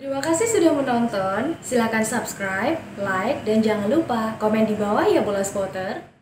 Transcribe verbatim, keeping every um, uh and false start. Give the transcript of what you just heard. Terima kasih sudah menonton. Silakan subscribe, like, dan jangan lupa komen di bawah ya, Bola Spotter.